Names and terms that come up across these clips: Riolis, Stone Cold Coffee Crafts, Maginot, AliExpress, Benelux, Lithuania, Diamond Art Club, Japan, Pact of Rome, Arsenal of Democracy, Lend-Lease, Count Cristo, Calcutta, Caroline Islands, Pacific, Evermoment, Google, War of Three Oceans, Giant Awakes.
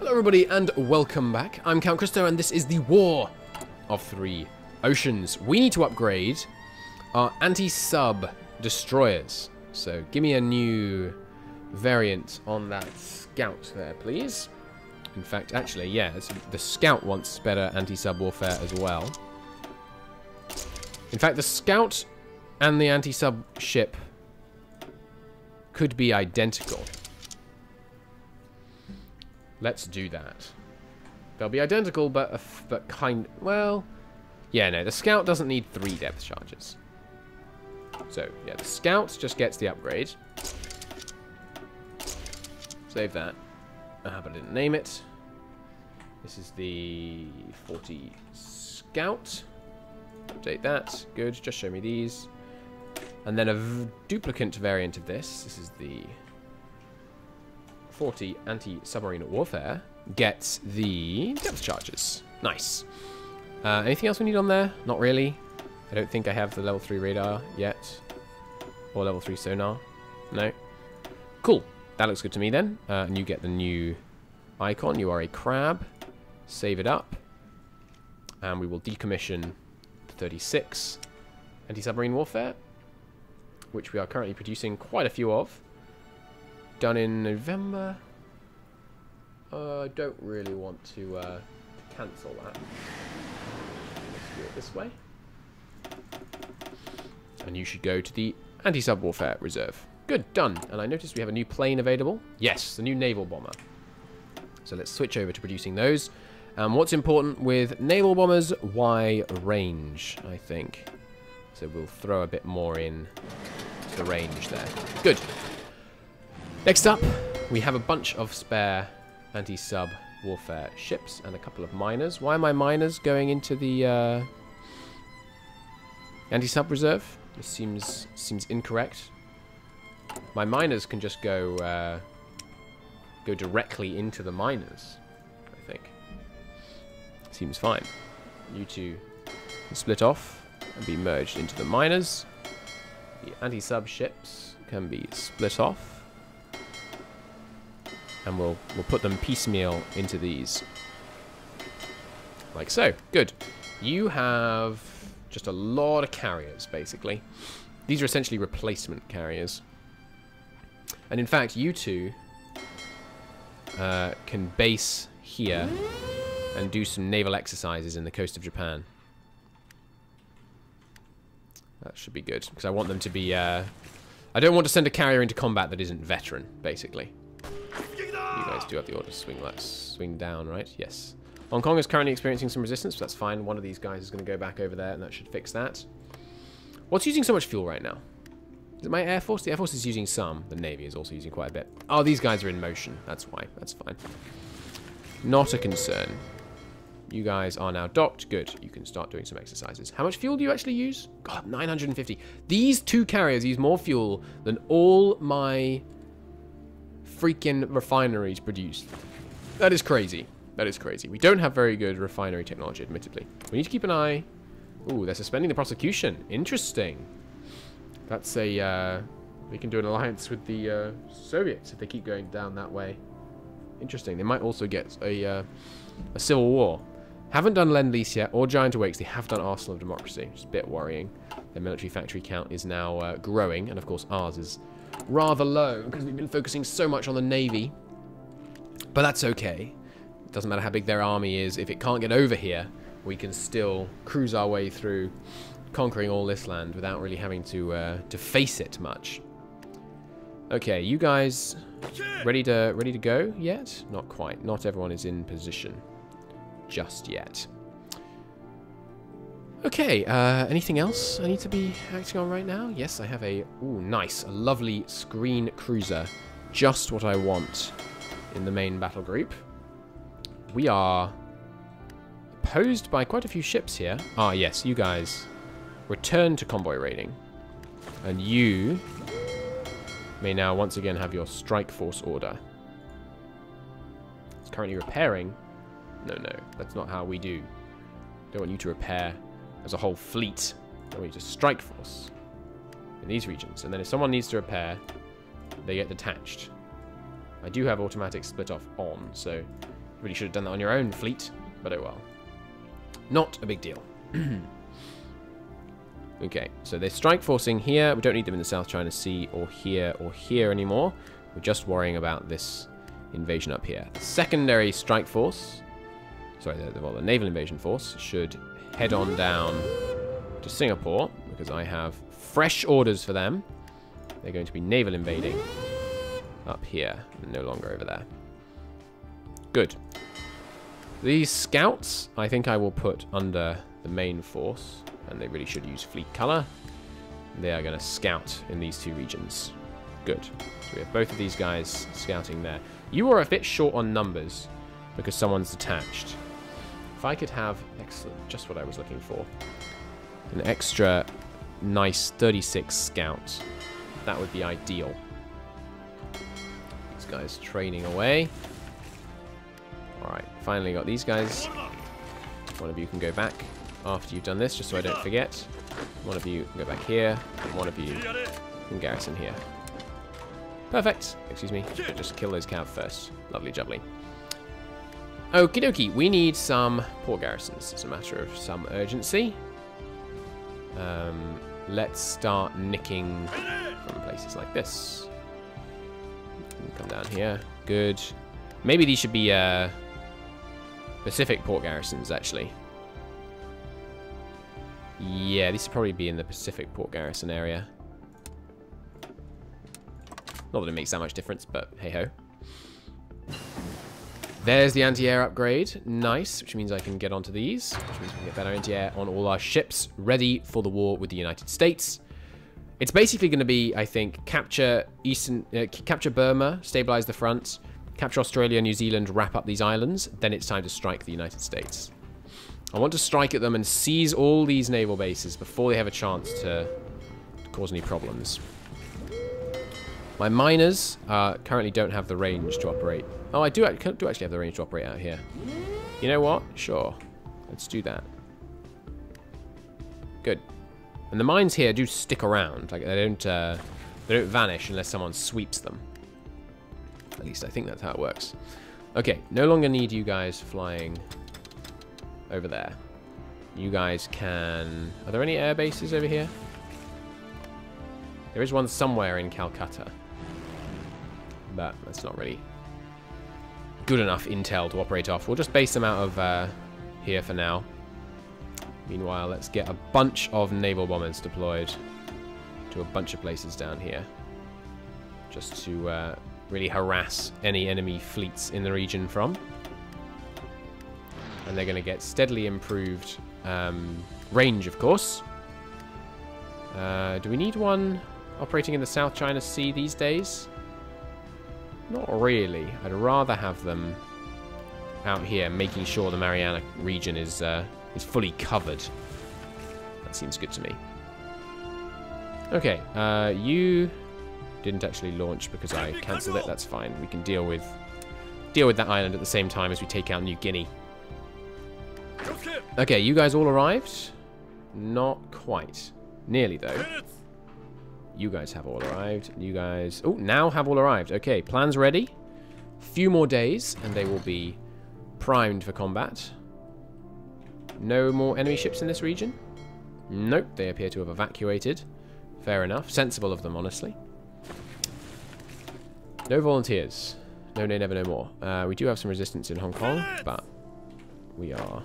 Hello everybody and welcome back. I'm Count Cristo and this is the War of Three Oceans. We need to upgrade our anti-sub destroyers. So give me a new variant on that scout there, please. In fact, actually, yeah, the scout wants better anti-sub warfare as well. In fact, the scout and the anti-sub ship could be identical. Let's do that. They'll be identical, but kind... Well, yeah, no, the scout doesn't need 3 depth charges. So, yeah, the scout just gets the upgrade. Save that. Ah, but I didn't name it. This is the 40 scout. Update that. Good, just show me these. And then a duplicate variant of this. This is the... 40 anti-submarine warfare gets the depth charges. Nice. Anything else we need on there? Not really. I don't think I have the level 3 radar yet. Or level 3 sonar. No. Cool. That looks good to me then. And you get the new icon. You are a crab. Save it up. And we will decommission the 36 anti-submarine warfare, which we are currently producing quite a few of. Done in November. I don't really want to cancel that. Let's do it this way. And you should go to the anti-sub warfare reserve. Good, done. And I noticed we have a new plane available. Yes, the new naval bomber. So let's switch over to producing those. What's important with naval bombers? Wide range, I think. So we'll throw a bit more in the range there. Good. Next up, we have a bunch of spare anti-sub warfare ships and a couple of miners. Why are my miners going into the anti-sub reserve? This seems incorrect. My miners can just go go directly into the miners, I think. Seems fine. You two can split off and be merged into the miners. The anti-sub ships can be split off. And we'll put them piecemeal into these. Like so. Good. You have just a lot of carriers, basically. These are essentially replacement carriers. And in fact, you two can base here and do some naval exercises in the coast of Japan. That should be good. Because I want them to be... I don't want to send a carrier into combat that isn't veteran, basically. You guys do have the order to swing left, swing down, right? Yes. Hong Kong is currently experiencing some resistance, but that's fine. One of these guys is going to go back over there, and that should fix that. What's using so much fuel right now? Is it my Air Force? The Air Force is using some. The Navy is also using quite a bit. Oh, these guys are in motion. That's why. That's fine. Not a concern. You guys are now docked. Good. You can start doing some exercises. How much fuel do you actually use? God, 950. These two carriers use more fuel than all my... freaking refineries produced. That is crazy. That is crazy. We don't have very good refinery technology, admittedly. We need to keep an eye. Ooh, they're suspending the prosecution. Interesting. That's a... we can do an alliance with the Soviets if they keep going down that way. Interesting. They might also get a civil war. Haven't done Lend-Lease yet, or Giant Awakes. They have done Arsenal of Democracy, which is a bit worrying. Their military factory count is now growing, and of course ours is rather low because we've been focusing so much on the Navy. But that's okay. It doesn't matter how big their army is. If it can't get over here, we can still cruise our way through conquering all this land without really having to face it much. Okay, you guys ready to go yet? Not quite. Not everyone is in position just yet. Okay, anything else I need to be acting on right now? Yes, I have a... Ooh, nice. A lovely screen cruiser. Just what I want in the main battle group. We are opposed by quite a few ships here. Ah, yes, you guys return to convoy raiding. And you may now once again have your strike force order. It's currently repairing. No, no, that's not how we do. Don't want you to repair... as a whole fleet. Then we use a strike force in these regions. And then if someone needs to repair, they get detached. I do have automatic split off on, so Really should have done that on your own fleet, but oh well. Not a big deal. Okay, so they're strike forcing here. We don't need them in the South China Sea or here anymore. We're just worrying about this invasion up here. The secondary strike force, sorry, the naval invasion force should head on down to Singapore because I have fresh orders for them. They're going to be naval invading up here and no longer over there. Good. These scouts, I think I will put under the main force, and they really should use fleet color. They are going to scout in these two regions. Good. So we have both of these guys scouting there. You are a bit short on numbers because someone's detached. If I could have, excellent, just what I was looking for, an extra nice 36 scouts, that would be ideal. These guys training away. Alright, finally got these guys. One of you can go back after you've done this, just so I don't forget. One of you can go back here, and one of you can garrison here. Perfect. Excuse me. Just kill those cav first. Lovely jubbly. Okie dokie, we need some poor garrisons. It's a matter of some urgency. Let's start nicking from places like this. Come down here. Good. Maybe these should be Pacific port garrisons, actually. Yeah, these should probably be in the Pacific port garrison area. Not that it makes that much difference, but hey-ho. There's the anti-air upgrade. Nice, which means I can get onto these, which means we can get better anti-air on all our ships ready for the war with the United States. It's basically going to be, I think, capture Eastern, capture Burma, stabilize the front, capture Australia, New Zealand, wrap up these islands. Then it's time to strike the United States. I want to strike at them and seize all these naval bases before they have a chance to cause any problems. My miners currently don't have the range to operate. Oh, I do actually have the range to operate out here. You know what? Sure. Let's do that. Good. And the mines here do stick around. Like they don't vanish unless someone sweeps them. At least I think that's how it works. Okay, no longer need you guys flying over there. You guys can... Are there any air bases over here? There is one somewhere in Calcutta. But that's not really good enough intel to operate off. We'll just base them out of here for now. Meanwhile, let's get a bunch of naval bombers deployed to a bunch of places down here. Just to... really harass any enemy fleets in the region from. And they're going to get steadily improved range, of course. Do we need one operating in the South China Sea these days? Not really. I'd rather have them out here making sure the Mariana region is fully covered. That seems good to me. Okay, you... didn't actually launch because I cancelled it. That's fine. We can deal with that island at the same time as we take out New Guinea. Okay, you guys all arrived? Not quite. Nearly, though. You guys have all arrived. You guys... Oh, now have all arrived. Okay, plans ready. Few more days, and they will be primed for combat. No more enemy ships in this region? Nope, they appear to have evacuated. Fair enough. Sensible of them, honestly. No volunteers. No, no, never, no more. We do have some resistance in Hong Kong, but we are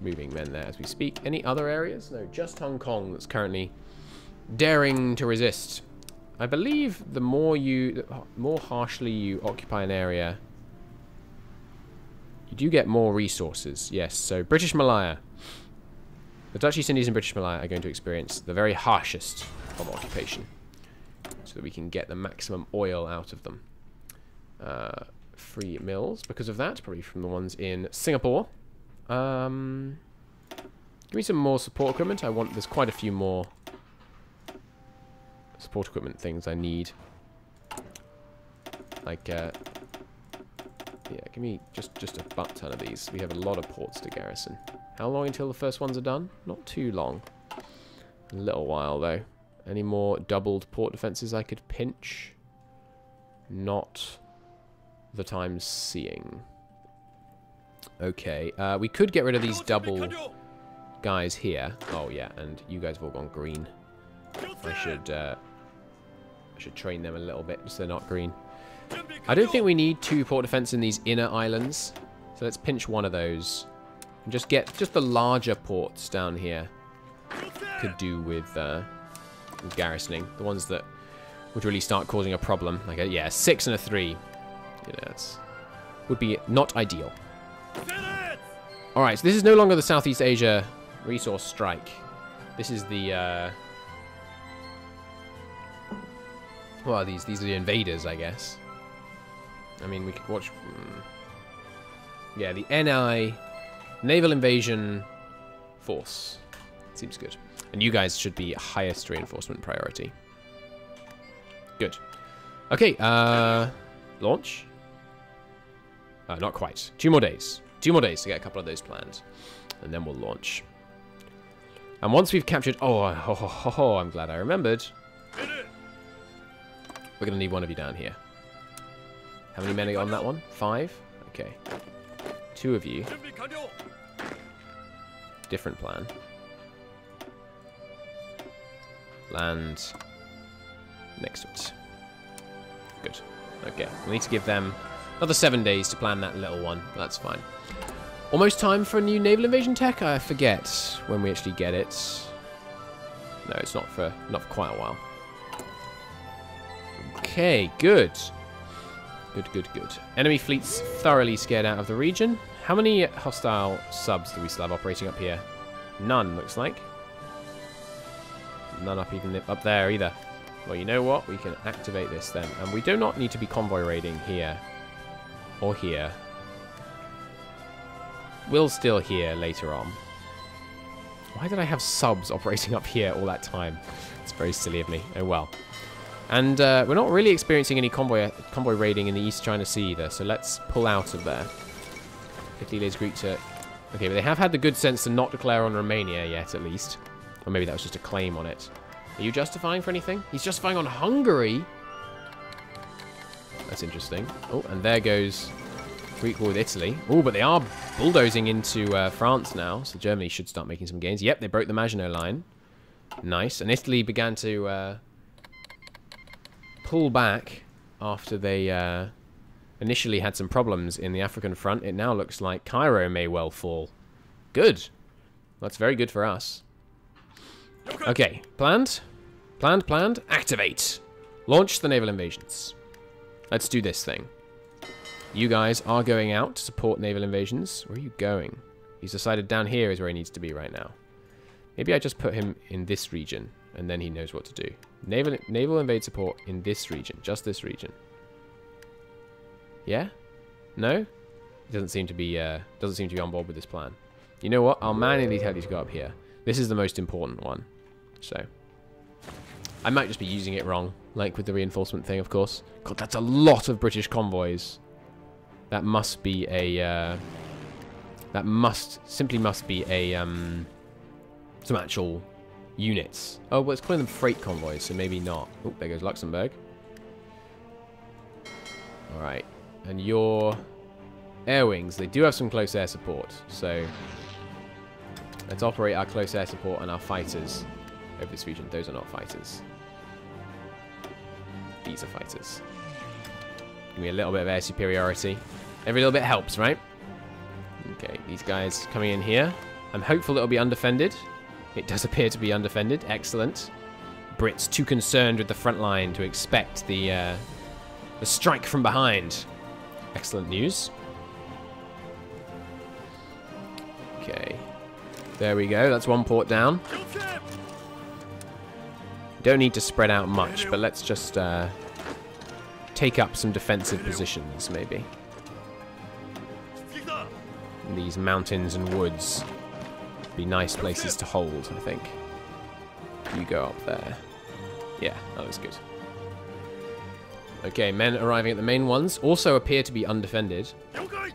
moving men there as we speak. Any other areas? No, just Hong Kong that's currently daring to resist. I believe the more more harshly you occupy an area, you do get more resources. Yes, so British Malaya. The Dutch East Indies and British Malaya are going to experience the very harshest of occupation, so that we can get the maximum oil out of them. Free mills, because of that, probably from the ones in Singapore. Give me some more support equipment. I want, there's quite a few more support equipment things I need. Like, yeah, give me just a butt ton of these. We have a lot of ports to garrison. How long until the first ones are done? Not too long. A little while, though. Any more doubled port defenses I could pinch? Not that I'm seeing. Okay, we could get rid of these double guys here. Oh yeah, and you guys have all gone green. I should train them a little bit so they're not green. I don't think we need two port defense in these inner islands. So let's pinch one of those. And just get just the larger ports down here. Could do with garrisoning. The ones that would really start causing a problem. Like a, yeah, 6 and a 3. You know, that's would be not ideal. Alright, so this is no longer the Southeast Asia resource strike. This is the well, these are the invaders, I guess. I mean, we could watch... yeah, the NI Naval Invasion Force. Seems good. And you guys should be highest reinforcement priority. Good. Okay, launch? Not quite. 2 more days. 2 more days to get a couple of those planned. And then we'll launch. And once we've captured... Oh, I'm glad I remembered. We're going to need one of you down here. How many men are on that one? 5? Okay. 2 of you. Different plan. Land next to it. Good. Okay. We need to give them another 7 days to plan that little one. That's fine. Almost time for a new naval invasion tech. I forget when we actually get it. No, it's not for quite a while. Okay, good. Good. Enemy fleets thoroughly scared out of the region. How many hostile subs do we still have operating up here? None, looks like. None up even up there either. Well, you know what? We can activate this then. And we do not need to be convoy raiding here. Or here. We'll still hear later on. Why did I have subs operating up here all that time? It's very silly of me. Oh well. And we're not really experiencing any convoy raiding in the East China Sea either, so let's pull out of there. Italy's Greek to... Okay, but they have had the good sense to not declare on Romania yet, at least. Or maybe that was just a claim on it. Are you justifying for anything? He's justifying on Hungary! That's interesting. Oh, and there goes Greek war with Italy. Oh, but they are bulldozing into France now, so Germany should start making some gains. Yep, they broke the Maginot line. Nice. And Italy began to... pull back after they initially had some problems in the African front. It now looks like Cairo may well fall. Good. That's very good for us. Okay. Planned. Activate. Launch the naval invasions. Let's do this thing. You guys are going out to support naval invasions. Where are you going? He's decided down here is where he needs to be right now. Maybe I just put him in this region and then he knows what to do. Naval invade support in this region. Just this region. Yeah? No? He doesn't seem to be on board with this plan. You know what? Our man in the Italians go up here. This is the most important one. So. I might just be using it wrong. Like with the reinforcement thing, of course. God, that's a lot of British convoys. That must be a... that simply must be a... some actual... units. Oh, well, it's calling them freight convoys, so maybe not. Oh, there goes Luxembourg. Alright. And your air wings, they do have some close air support, so let's operate our close air support and our fighters over this region. Those are not fighters. These are fighters. Give me a little bit of air superiority. Every little bit helps, right? Okay, these guys coming in here. I'm hopeful it'll be undefended. It does appear to be undefended. Excellent. Brits too concerned with the front line to expect the strike from behind. Excellent news. Okay. There we go. That's one port down. Don't need to spread out much, but let's just take up some defensive positions, maybe. These mountains and woods. Be nice places to hold, I think. You go up there. Yeah, that looks good. Okay, men arriving at the main ones also appear to be undefended.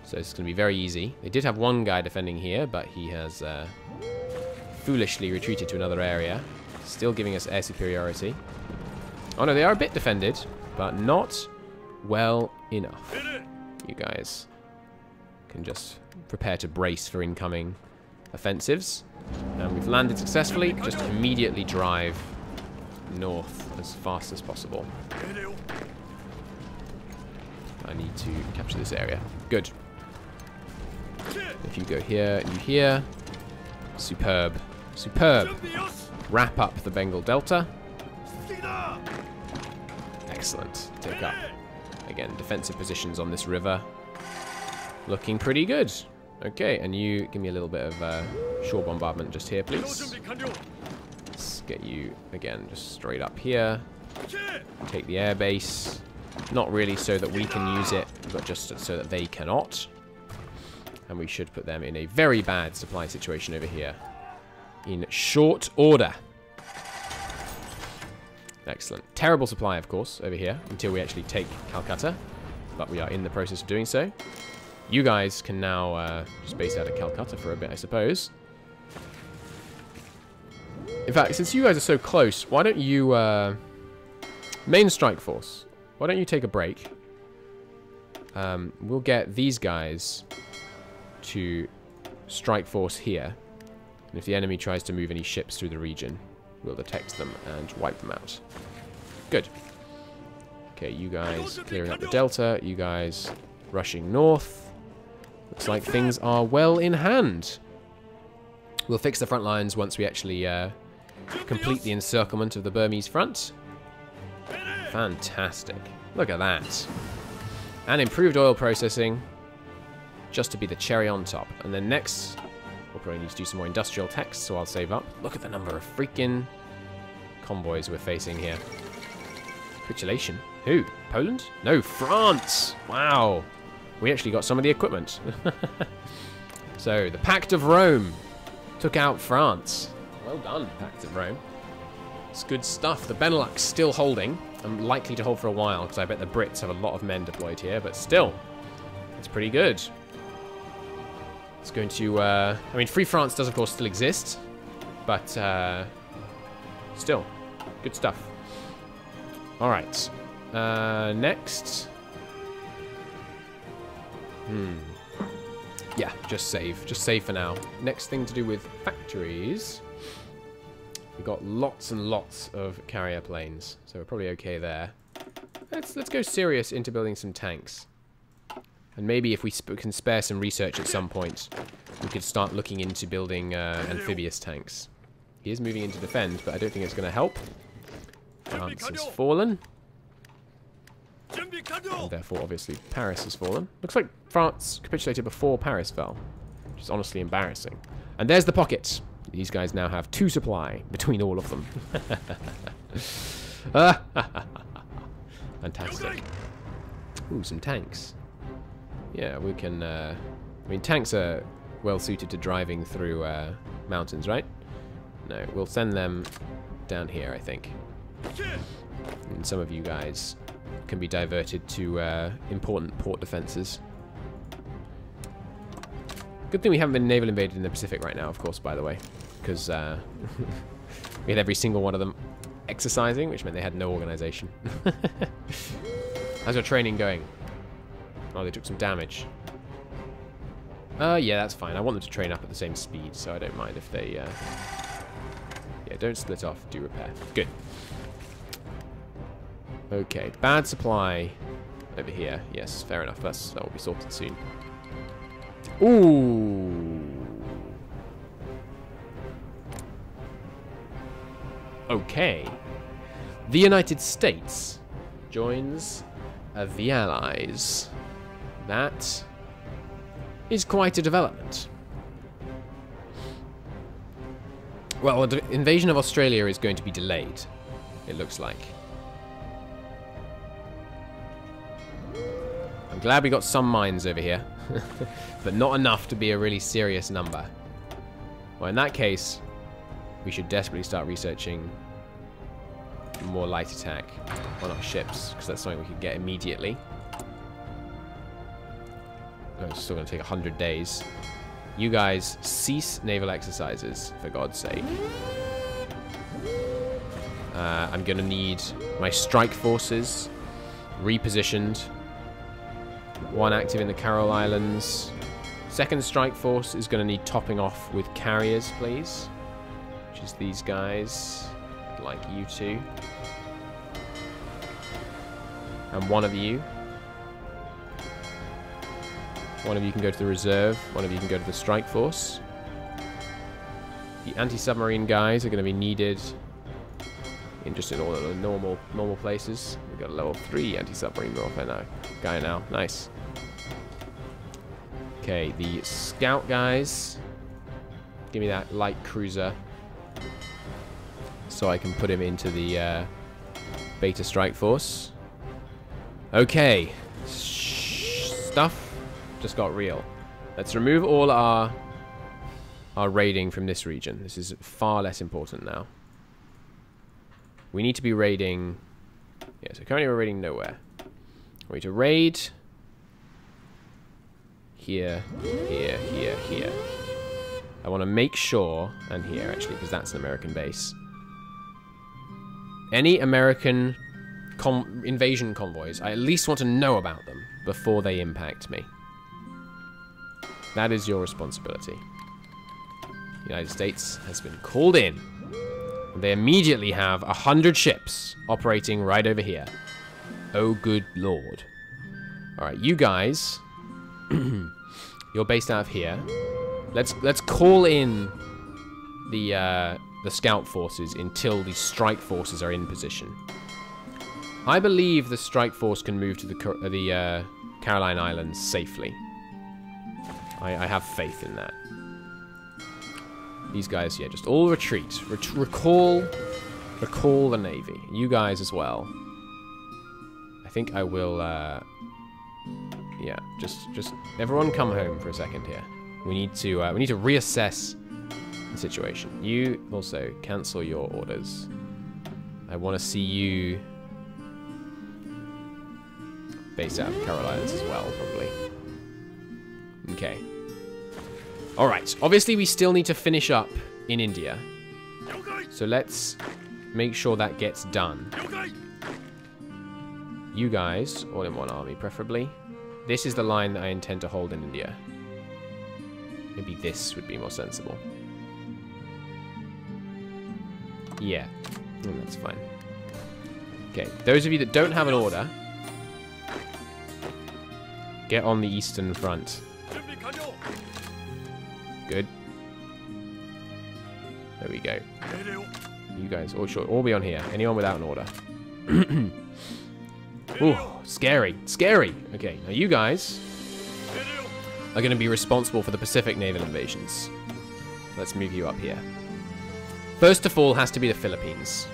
So it's going to be very easy. They did have one guy defending here, but he has foolishly retreated to another area. Still giving us air superiority. Oh no, they are a bit defended, but not well enough. You guys can just prepare to brace for incoming offensives. And we've landed successfully. Just immediately drive north as fast as possible. I need to capture this area. Good. If you go here and you here. Superb. Superb. Wrap up the Bengal Delta. Excellent. Take up, again, defensive positions on this river. Looking pretty good. Okay, and you give me a little bit of shore bombardment just here, please. Let's get you, again, just straight up here. Take the airbase. Not really so that we can use it, but just so that they cannot. And we should put them in a very bad supply situation over here in short order. Excellent. Terrible supply, of course, over here until we actually take Calcutta. But we are in the process of doing so. You guys can now just base out of Calcutta for a bit, I suppose. In fact, since you guys are so close, why don't you... main strike force. Why don't you take a break? We'll get these guys to strike force here. And if the enemy tries to move any ships through the region, we'll detect them and wipe them out. Good. Okay, you guys clearing up the delta. You guys rushing north. Looks like things are well in hand. We'll fix the front lines once we actually complete the encirclement of the Burmese front. Fantastic. Look at that. And improved oil processing just to be the cherry on top. And then next... we'll probably need to do some more industrial techs, so I'll save up. Look at the number of freaking convoys we're facing here. Capitulation. Who? Poland? No, France! Wow. We actually got some of the equipment. So, the Pact of Rome took out France. Well done, Pact of Rome. It's good stuff. The Benelux still holding. I'm likely to hold for a while, because I bet the Brits have a lot of men deployed here, but still, it's pretty good. It's going to, I mean, Free France does, of course, still exist, but still, good stuff. All right, next. Yeah, just save for now. Next thing to do with factories, we've got lots and lots of carrier planes, so we're probably okay there. Let's go serious into building some tanks. And maybe if we can spare some research at some point, we could start looking into building amphibious tanks. He is moving into defend, but I don't think it's going to help. France has fallen. And therefore, obviously, Paris has fallen. Looks like France capitulated before Paris fell, which is honestly embarrassing. And there's the pocket. These guys now have 2 supply between all of them. Fantastic. Ooh, some tanks. Yeah, we can, I mean, tanks are well suited to driving through mountains, right? No, we'll send them down here, I think. And some of you guys can be diverted to important port defenses. Good thing we haven't been naval invaded in the Pacific right now, of course, by the way. Because we had every single one of them exercising, which meant they had no organization. How's your training going? Oh, they took some damage. Yeah, that's fine. I want them to train up at the same speed, so I don't mind if they... yeah, don't split off. Do repair. Good. Okay, bad supply over here. Yes, fair enough. That will be sorted soon. Ooh! Okay. The United States joins the Allies... That is quite a development. Well, the invasion of Australia is going to be delayed, it looks like. I'm glad we got some mines over here, but not enough to be a really serious number. Well, in that case, we should desperately start researching more light attack on our ships, because that's something we can get immediately. It's still going to take 100 days. You guys, cease naval exercises, for God's sake. I'm going to need my strike forces repositioned. One active in the Caroline Islands. Second strike force is going to need topping off with carriers, please. Which is these guys. Like you two. And one of you. One of you can go to the reserve. One of you can go to the strike force. The anti-submarine guys are going to be needed in just in all the normal places. We've got a level 3 anti-submarine warfare now. Guy now. Nice. Okay, the scout guys. Give me that light cruiser. So I can put him into the beta strike force. Okay. Stuff just got real. Let's remove all our raiding from this region. This is far less important now. We need to be raiding... Yeah, so currently we're raiding nowhere. We need to raid... Here, here, here, here. I want to make sure... And here, actually, because that's an American base. Any American invasion convoys, I at least want to know about them before they impact me. That is your responsibility. The United States has been called in. They immediately have 100 ships operating right over here. Oh, good lord. Alright, you guys. You're based out of here. Let's call in the scout forces until the strike forces are in position. I believe the strike force can move to the Caroline Islands safely. I have faith in that. These guys, yeah, just all retreat. Recall the navy. You guys as well. I think I will, yeah, just everyone come home for a second here. We need to reassess the situation. You also cancel your orders. I want to see you based out of Carolinas as well, probably. Okay. Alright, obviously we still need to finish up in India. So let's make sure that gets done. You guys, all in one army preferably. This is the line that I intend to hold in India. Maybe this would be more sensible. Yeah, that's fine. Okay, those of you that don't have an order, get on the Eastern Front. Good. There we go. You guys all be on here. Anyone without an order. Oh, scary. Scary. Okay, now you guys are going to be responsible for the Pacific naval invasions. Let's move you up here. First of all has to be the Philippines.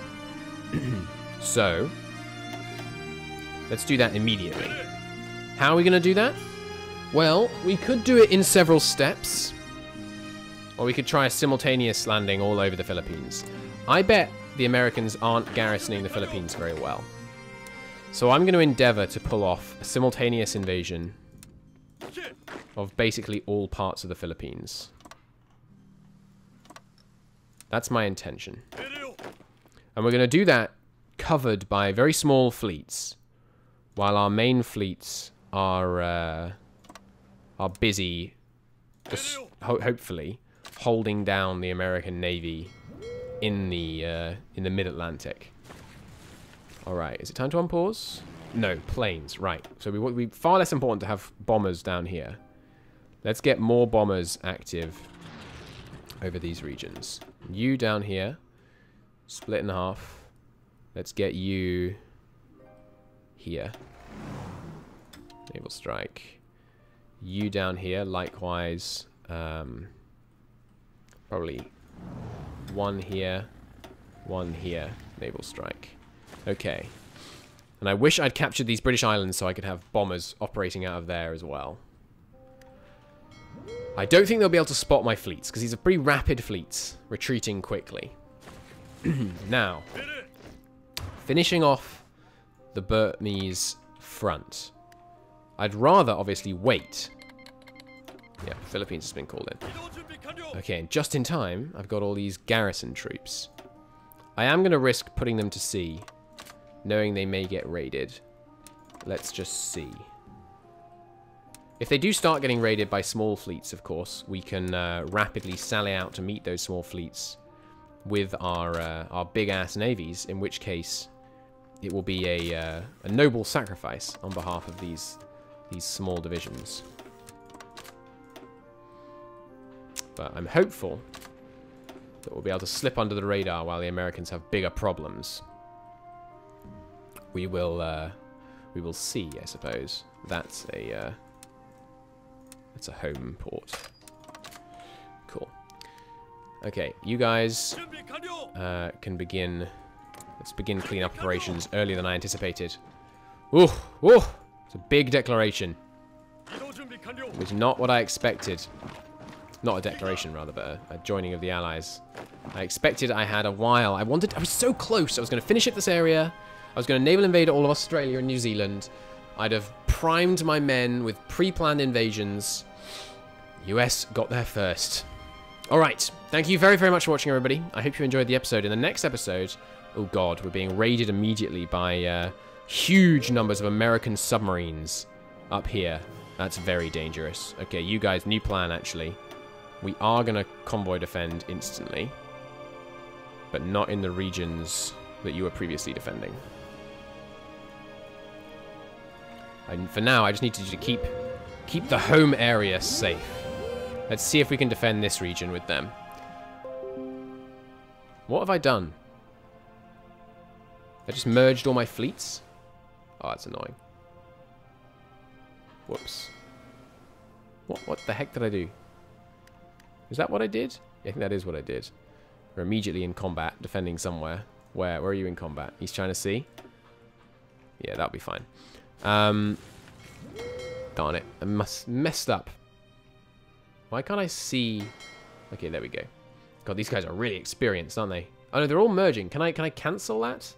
So, let's do that immediately. How are we going to do that? Well, we could do it in several steps. Or we could try a simultaneous landing all over the Philippines. I bet the Americans aren't garrisoning the Philippines very well. So I'm going to endeavor to pull off a simultaneous invasion of basically all parts of the Philippines. That's my intention. And we're going to do that covered by very small fleets. While our main fleets are busy, just hopefully... holding down the American Navy in the mid-Atlantic. All right, is it time to unpause? No, planes. Right. So we far less important to have bombers down here. Let's get more bombers active over these regions. You down here, split in half. Let's get you here. Naval strike. You down here, likewise. Probably one here, naval strike. Okay. And I wish I'd captured these British islands so I could have bombers operating out of there as well. I don't think they'll be able to spot my fleets, because these are pretty rapid fleets, retreating quickly. Now, finishing off the Burmese front. I'd rather, obviously, wait. Yeah, Philippines has been called in. Okay, and just in time, I've got all these garrison troops. I am going to risk putting them to sea, knowing they may get raided. Let's just see. If they do start getting raided by small fleets, of course, we can rapidly sally out to meet those small fleets with our big-ass navies, in which case it will be a noble sacrifice on behalf of these small divisions. But I'm hopeful that we'll be able to slip under the radar while the Americans have bigger problems. We will see, I suppose. That's a home port. Cool. Okay, you guys can begin. Let's begin cleanup operations earlier than I anticipated. Ooh, ooh! It's a big declaration. It was not what I expected. Not a declaration, rather, but a joining of the Allies. I expected I had a while. I was so close. I was going to finish up this area. I was going to naval invade all of Australia and New Zealand. I'd have primed my men with pre-planned invasions. US got there first. All right. Thank you very, very much for watching, everybody. I hope you enjoyed the episode. In the next episode, oh God, we're being raided immediately by huge numbers of American submarines up here. That's very dangerous. Okay, you guys, new plan, actually. We are going to convoy defend instantly, but not in the regions that you were previously defending. And for now, I just need you to keep the home area safe. Let's see if we can defend this region with them. What have I done? I just merged all my fleets? Oh, that's annoying. Whoops. What the heck did I do? Is that what I did? I think that is what I did. We're immediately in combat, defending somewhere. Where are you in combat? East China Sea? Yeah, that'll be fine. Darn it. I messed up. Why can't I see? Okay, there we go. God, these guys are really experienced, aren't they? Oh no, they're all merging. Can I cancel that?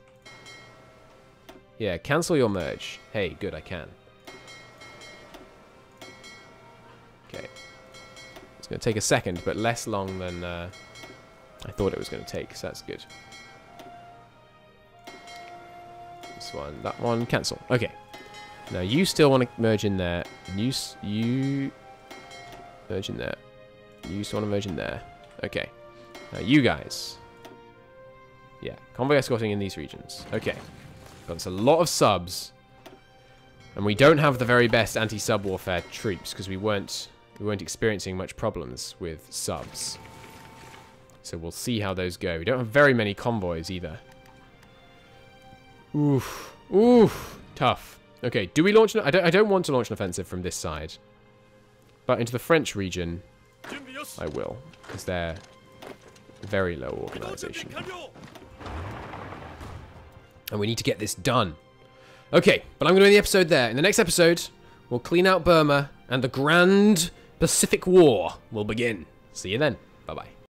Yeah, cancel your merge. Hey, good, I can. Okay. It's going to take a second, but less long than I thought it was going to take, so that's good. This one, that one, cancel. Okay. Now you still want to merge in there. And you merge in there. You still want to merge in there. Okay. Now you guys. Yeah, convoy escorting in these regions. Okay. Got a lot of subs. And we don't have the very best anti-sub warfare troops because we weren't experiencing much problems with subs. So we'll see how those go. We don't have very many convoys either. Oof. Oof. Tough. Okay, do we launch an... I don't want to launch an offensive from this side. But into the French region, I will. Because they're very low organization. And we need to get this done. Okay, but I'm going to end the episode there. In the next episode, we'll clean out Burma and the Grand Pacific War will begin. See you then. Bye-bye.